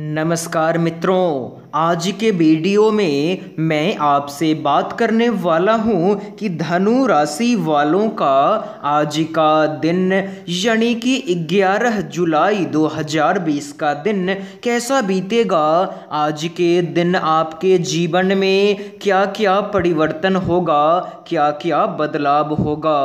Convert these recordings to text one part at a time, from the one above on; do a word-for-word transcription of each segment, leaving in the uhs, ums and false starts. नमस्कार मित्रों, आज के वीडियो में मैं आपसे बात करने वाला हूं कि धनु राशि वालों का आज का दिन यानी कि ग्यारह जुलाई दो हज़ार बीस का दिन कैसा बीतेगा। आज के दिन आपके जीवन में क्या क्या परिवर्तन होगा, क्या क्या बदलाव होगा।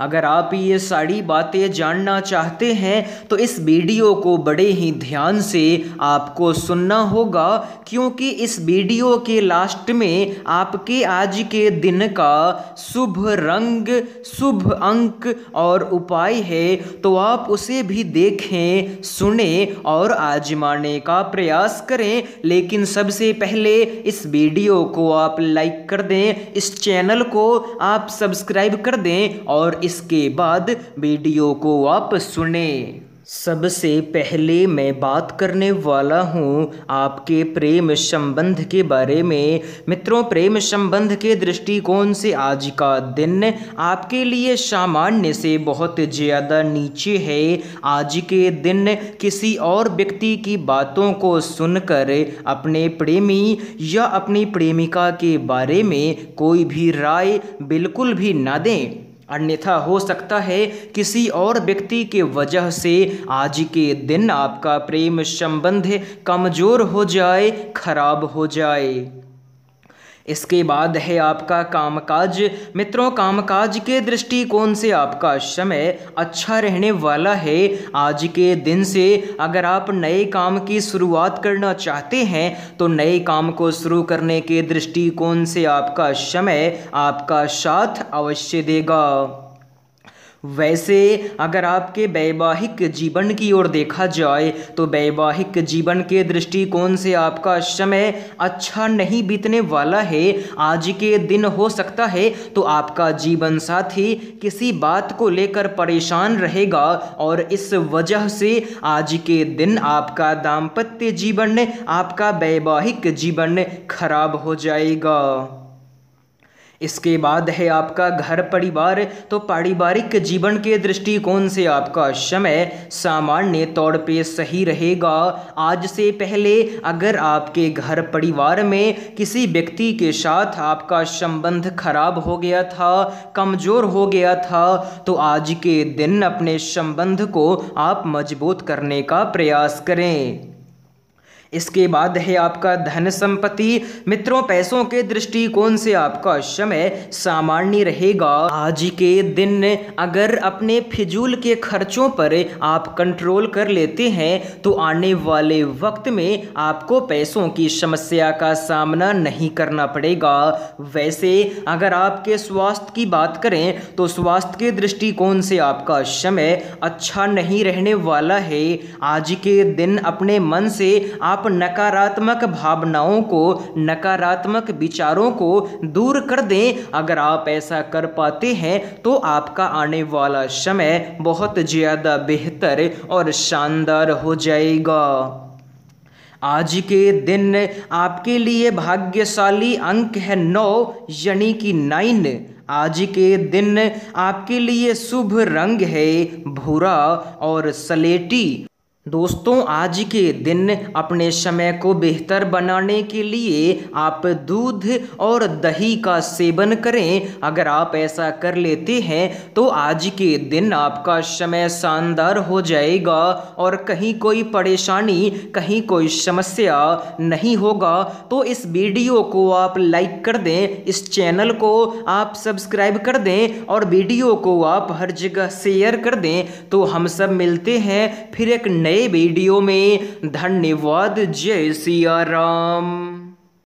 अगर आप ये सारी बातें जानना चाहते हैं तो इस वीडियो को बड़े ही ध्यान से आपको सुनना होगा, क्योंकि इस वीडियो के लास्ट में आपके आज के दिन का शुभ रंग, शुभ अंक और उपाय है, तो आप उसे भी देखें, सुने और आजमाने का प्रयास करें। लेकिन सबसे पहले इस वीडियो को आप लाइक कर दें, इस चैनल को आप सब्सक्राइब कर दें और इसके बाद वीडियो को आप सुने। सबसे पहले मैं बात करने वाला हूँ आपके प्रेम संबंध के बारे में। मित्रों, प्रेम संबंध के दृष्टिकोण से आज का दिन आपके लिए सामान्य से बहुत ज़्यादा नीचे है। आज के दिन किसी और व्यक्ति की बातों को सुनकर अपने प्रेमी या अपनी प्रेमिका के बारे में कोई भी राय बिल्कुल भी ना दें, अन्यथा हो सकता है किसी और व्यक्ति के वजह से आज के दिन आपका प्रेम संबंध कमज़ोर हो जाए, खराब हो जाए। इसके बाद है आपका कामकाज। मित्रों, कामकाज के दृष्टिकोण से आपका समय अच्छा रहने वाला है। आज के दिन से अगर आप नए काम की शुरुआत करना चाहते हैं तो नए काम को शुरू करने के दृष्टिकोण से आपका समय आपका साथ अवश्य देगा। वैसे अगर आपके वैवाहिक जीवन की ओर देखा जाए तो वैवाहिक जीवन के दृष्टिकोण से आपका समय अच्छा नहीं बीतने वाला है। आज के दिन हो सकता है तो आपका जीवन साथी किसी बात को लेकर परेशान रहेगा और इस वजह से आज के दिन आपका दाम्पत्य जीवन, आपका वैवाहिक जीवन खराब हो जाएगा। इसके बाद है आपका घर परिवार। तो पारिवारिक जीवन के दृष्टिकोण से आपका समय सामान्य तौर पे सही रहेगा। आज से पहले अगर आपके घर परिवार में किसी व्यक्ति के साथ आपका संबंध खराब हो गया था, कमज़ोर हो गया था, तो आज के दिन अपने संबंध को आप मजबूत करने का प्रयास करें। इसके बाद है आपका धन संपत्ति। मित्रों, पैसों के दृष्टिकोण से आपका समय सामान्य रहेगा। आज के दिन अगर अपने फिजूल के खर्चों पर आप कंट्रोल कर लेते हैं तो आने वाले वक्त में आपको पैसों की समस्या का सामना नहीं करना पड़ेगा। वैसे अगर आपके स्वास्थ्य की बात करें तो स्वास्थ्य के दृष्टिकोण से आपका समय अच्छा नहीं रहने वाला है। आज के दिन अपने मन से आप नकारात्मक भावनाओं को, नकारात्मक विचारों को दूर कर दें। अगर आप ऐसा कर पाते हैं तो आपका आने वाला समय बहुत ज़्यादा बेहतर और शानदार हो जाएगा। आज के दिन आपके लिए भाग्यशाली अंक है नौ यानी कि नाइन। आज के दिन आपके लिए शुभ रंग है भूरा और सलेटी। दोस्तों, आज के दिन अपने समय को बेहतर बनाने के लिए आप दूध और दही का सेवन करें। अगर आप ऐसा कर लेते हैं तो आज के दिन आपका समय शानदार हो जाएगा और कहीं कोई परेशानी, कहीं कोई समस्या नहीं होगा। तो इस वीडियो को आप लाइक कर दें, इस चैनल को आप सब्सक्राइब कर दें और वीडियो को आप हर जगह शेयर कर दें। तो हम सब मिलते हैं फिर एक नए वीडियो में। धन्यवाद। जय सिया राम।